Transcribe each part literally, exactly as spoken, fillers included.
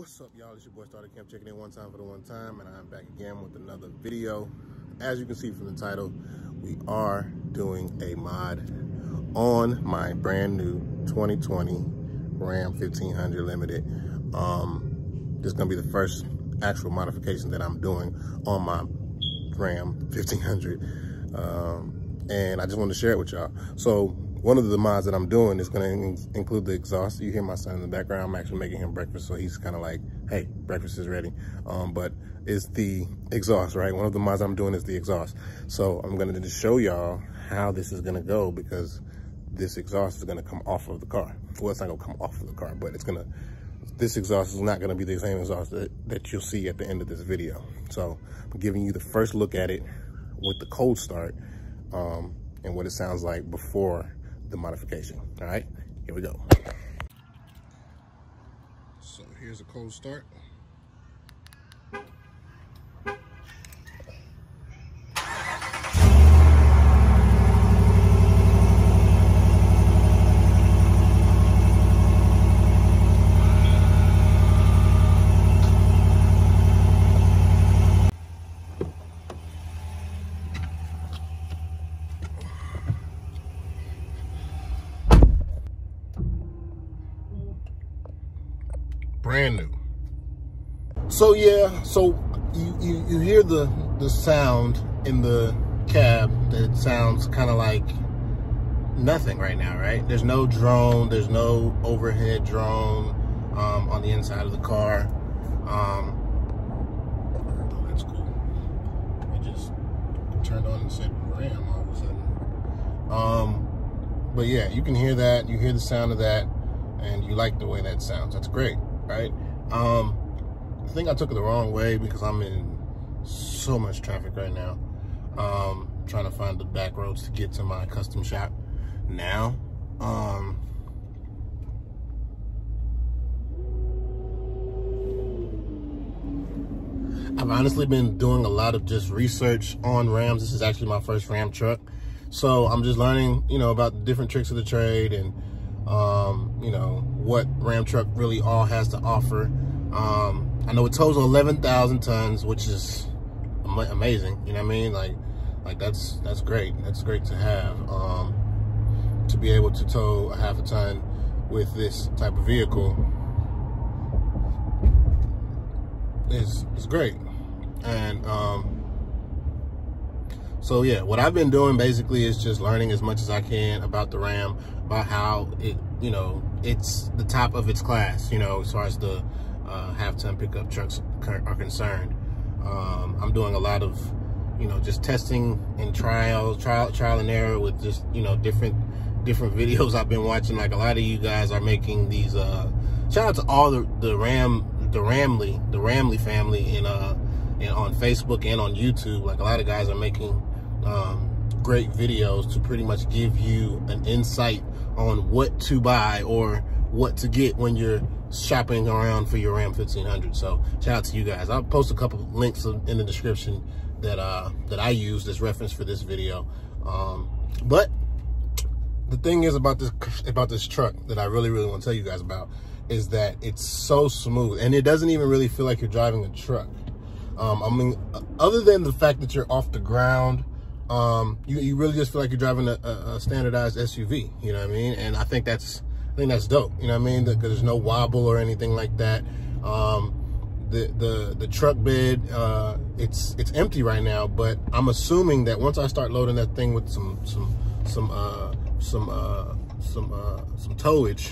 What's up, y'all? It's your boy Starter Camp checking in one time for the one time, and I'm back again with another video. As you can see from the title, we are doing a mod on my brand new twenty twenty RAM fifteen hundred Limited. Um, this is gonna be the first actual modification that I'm doing on my RAM fifteen hundred, um, and I just wanted to share it with y'all. So one of the mods that I'm doing is going to include the exhaust. You hear my son in the background. I'm actually making him breakfast, so he's kind of like, hey, breakfast is ready. Um, but it's the exhaust, right? One of the mods I'm doing is the exhaust. So I'm going to just show y'all how this is going to go, because this exhaust is going to come off of the car. Well, it's not going to come off of the car, but it's going to, this exhaust is not going to be the same exhaust that, that you'll see at the end of this video. So I'm giving you the first look at it with the cold start um, and what it sounds like before the modification. All right, here we go. So here's a cold start. Brand new. So yeah, so you, you, you hear the, the sound in the cab that sounds kind of like nothing right now, right? There's no drone, there's no overhead drone um, on the inside of the car. Um, oh, that's cool. It just turned on and said RAM all of a sudden. Um, but yeah, you can hear that, you hear the sound of that, and you like the way that sounds. That's great. Right? Um, I think I took it the wrong way because I'm in so much traffic right now. Um, trying to find the back roads to get to my custom shop now. Um, I've honestly been doing a lot of just research on Rams. This is actually my first Ram truck. So I'm just learning, you know, about the different tricks of the trade and, um, you know, what Ram truck really all has to offer. Um, I know it totals eleven thousand tons, which is am amazing. You know what I mean? Like, like that's, that's great. That's great to have, um, to be able to tow a half a ton with this type of vehicle is, is great. And, um, so yeah, what I've been doing basically is just learning as much as I can about the Ram, about how it, you know, it's the top of its class, you know, as far as the uh, half-ton pickup trucks are concerned. Um, I'm doing a lot of, you know, just testing and trial, trial, trial and error with just, you know, different, different videos I've been watching. Like a lot of you guys are making these. Uh, shout out to all the the Ram, the Ramley, the Ramley family in uh, and on Facebook and on YouTube. Like a lot of guys are making Um, great videos to pretty much give you an insight on what to buy or what to get when you're shopping around for your Ram fifteen hundred. So shout out to you guys. I'll post a couple of links in the description that uh, that I used as reference for this video. Um, but the thing is about this about this truck that I really really want to tell you guys about is that it's so smooth, and it doesn't even really feel like you're driving a truck. Um, I mean, other than the fact that you're off the ground. Um, you, you really just feel like you're driving a, a standardized S U V, you know what I mean? And I think that's, I think that's dope, you know what I mean? Because there's no wobble or anything like that. Um, the, the, the truck bed, uh, it's, it's empty right now, but I'm assuming that once I start loading that thing with some, some, some, uh, some, uh, some, uh, some towage,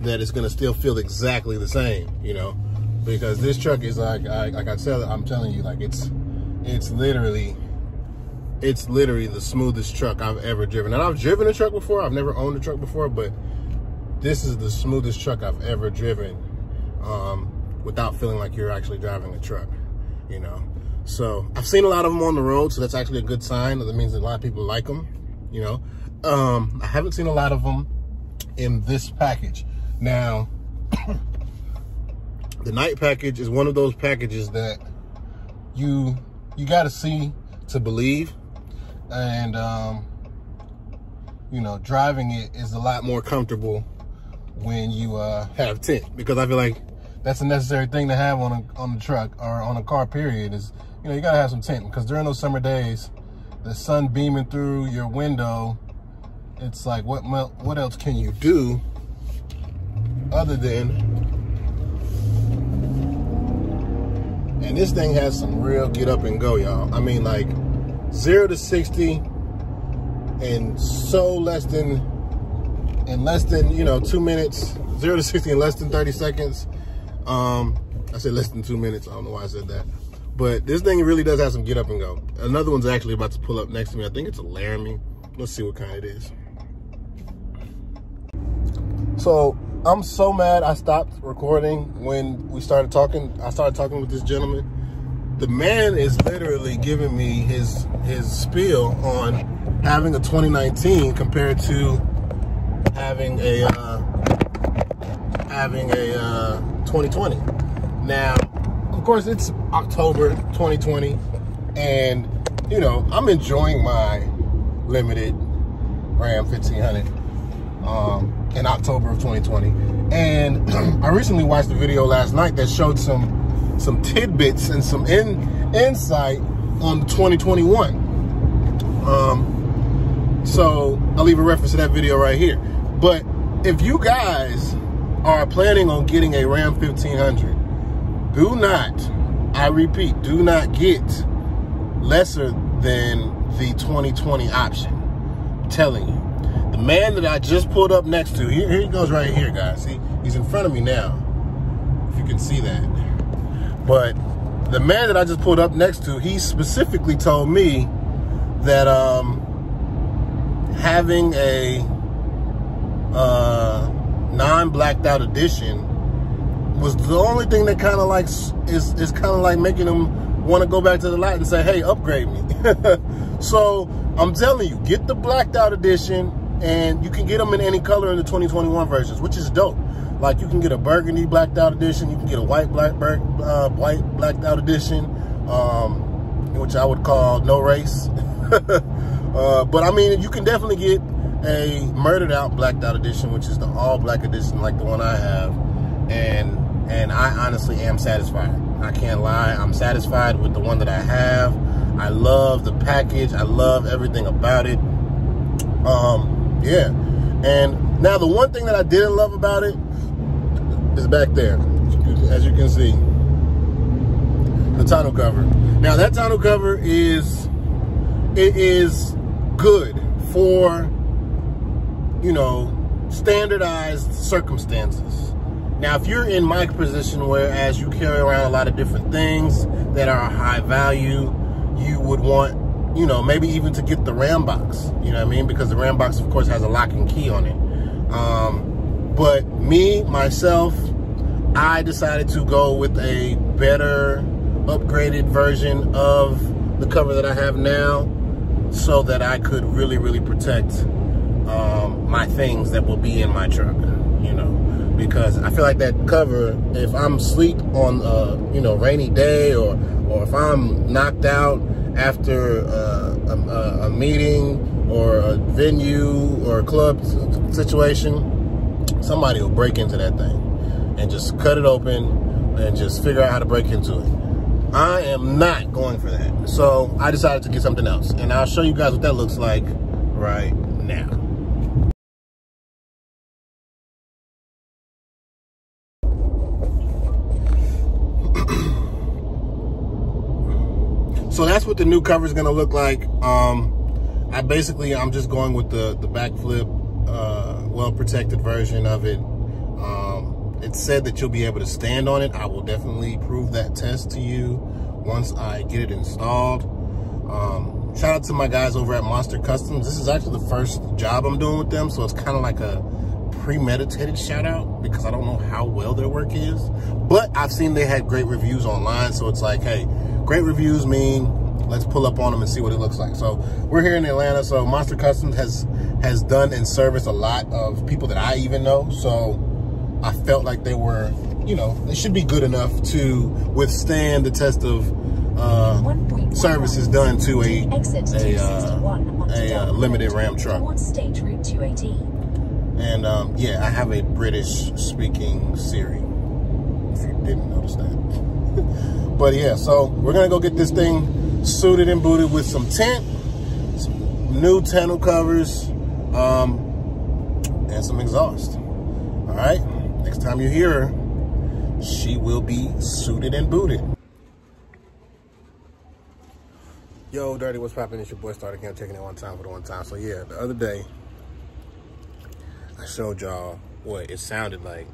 that it's going to still feel exactly the same, you know, because this truck is like, I, like I said, I'm telling you, like it's, it's literally, it's literally the smoothest truck I've ever driven. And I've driven a truck before. I've never owned a truck before, but this is the smoothest truck I've ever driven um, without feeling like you're actually driving a truck, you know? So I've seen a lot of them on the road, so that's actually a good sign. That means that a lot of people like them, you know? Um, I haven't seen a lot of them in this package. Now, the night package is one of those packages that you, you gotta see to believe. And, um, you know, driving it is a lot more comfortable when you uh, have tent, because I feel like that's a necessary thing to have on a on the truck or on a car, period, is, you know, you gotta have some tint, because during those summer days, the sun beaming through your window, it's like, what what else can you do other than? And this thing has some real get up and go, y'all. I mean, like, zero to sixty in so less than, in less than, you know, two minutes, zero to sixty in less than thirty seconds. Um, I said less than two minutes. I don't know why I said that. But this thing really does have some get up and go. Another one's actually about to pull up next to me. I think it's a Laramie. Let's see what kind it is. So, I'm so mad I stopped recording when we started talking. I started talking with this gentleman. The man is literally giving me his his spiel on having a twenty nineteen compared to having a uh, having a uh, twenty twenty. Now, of course, it's October twenty twenty, and you know I'm enjoying my limited Ram fifteen hundred. Um, in October of twenty twenty. And I recently watched a video last night that showed some some tidbits and some in, insight on twenty twenty-one. Um, so I'll leave a reference to that video right here. But if you guys are planning on getting a Ram fifteen hundred, do not, I repeat, do not get lesser than the twenty twenty option. I'm telling you. The man that I just pulled up next to, here, here he goes right here, guys. See, he's in front of me now, if you can see that. But the man that I just pulled up next to, he specifically told me that um, having a uh, non-blacked out edition was the only thing that kind of like, is, is kind of like making him want to go back to the lot and say, hey, upgrade me. So I'm telling you, get the blacked out edition. And you can get them in any color in the twenty twenty-one versions, which is dope. Like, you can get a burgundy blacked out edition. You can get a white black uh, white blacked out edition, um, which I would call no race. uh, but, I mean, you can definitely get a murdered out blacked out edition, which is the all black edition like the one I have. And, and I honestly am satisfied. I can't lie. I'm satisfied with the one that I have. I love the package. I love everything about it. Um... Yeah, and now the one thing that I didn't love about it is back there, as you can see, the tonneau cover. Now that tonneau cover is, it is good for, you know, standardized circumstances. Now if you're in my position, whereas you carry around a lot of different things that are high value, you would want, you know, maybe even to get the Ram box, you know what I mean? Because the Ram box, of course, has a lock and key on it. Um, but me, myself, I decided to go with a better, upgraded version of the cover that I have now so that I could really, really protect um, my things that will be in my truck, you know? Because I feel like that cover, if I'm asleep on a, you know, rainy day, or, or if I'm knocked out after uh, a, a meeting or a venue or a club situation, somebody will break into that thing and just cut it open and just figure out how to break into it. I am not going for that. So I decided to get something else. And I'll show you guys what that looks like right now. So that's what the new cover is going to look like. Um, I basically, I'm just going with the, the backflip, uh, well-protected version of it. Um, it said that you'll be able to stand on it. I will definitely prove that test to you once I get it installed. Um, shout out to my guys over at Monster Customs. This is actually the first job I'm doing with them, so it's kind of like a premeditated shout out because I don't know how well their work is. But I've seen they had great reviews online, so it's like, hey, great reviews mean let's pull up on them and see what it looks like. So we're here in Atlanta. So Monster Customs has has done and serviced a lot of people that I even know. So I felt like they were, you know, they should be good enough to withstand the test of uh, services done to a a, uh, a uh, limited Ram truck. And um, yeah, I have a British speaking Siri. didn't notice that. But yeah, so we're gonna go get this thing suited and booted with some tent, some new tonneau covers, um, and some exhaust. All right, next time you hear her, she will be suited and booted. Yo, Dirty, what's poppin'? It's your boy Starter Camp, taking it one time for the one time. So yeah, the other day, I showed y'all what it sounded like,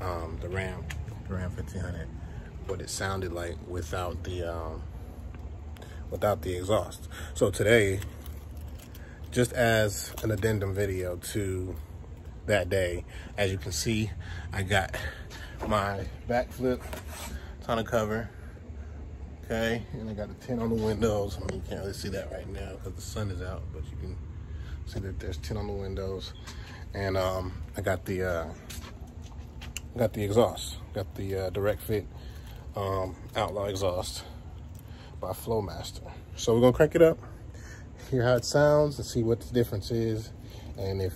um, the RAM, the RAM fifteen hundred, what it sounded like without the, um, without the exhaust. So today, just as an addendum video to that day, as you can see, I got my backflip tonneau cover, okay, and I got a tent on the windows. I mean, you can't really see that right now because the sun is out, but you can see that there's tent on the windows. And um, I got the uh, got the exhaust, got the uh, direct fit um, Outlaw exhaust by Flowmaster. So we're gonna crank it up, hear how it sounds, and see what the difference is, and if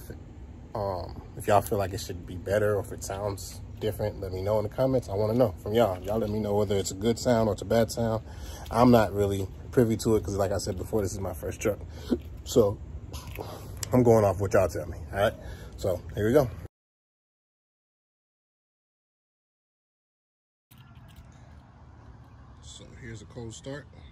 um, if y'all feel like it should be better or if it sounds different, let me know in the comments. I want to know from y'all. Y'all let me know whether it's a good sound or it's a bad sound. I'm not really privy to it because, like I said before, this is my first truck, so I'm going off what y'all tell me. All right. So here we go. So here's a cold start.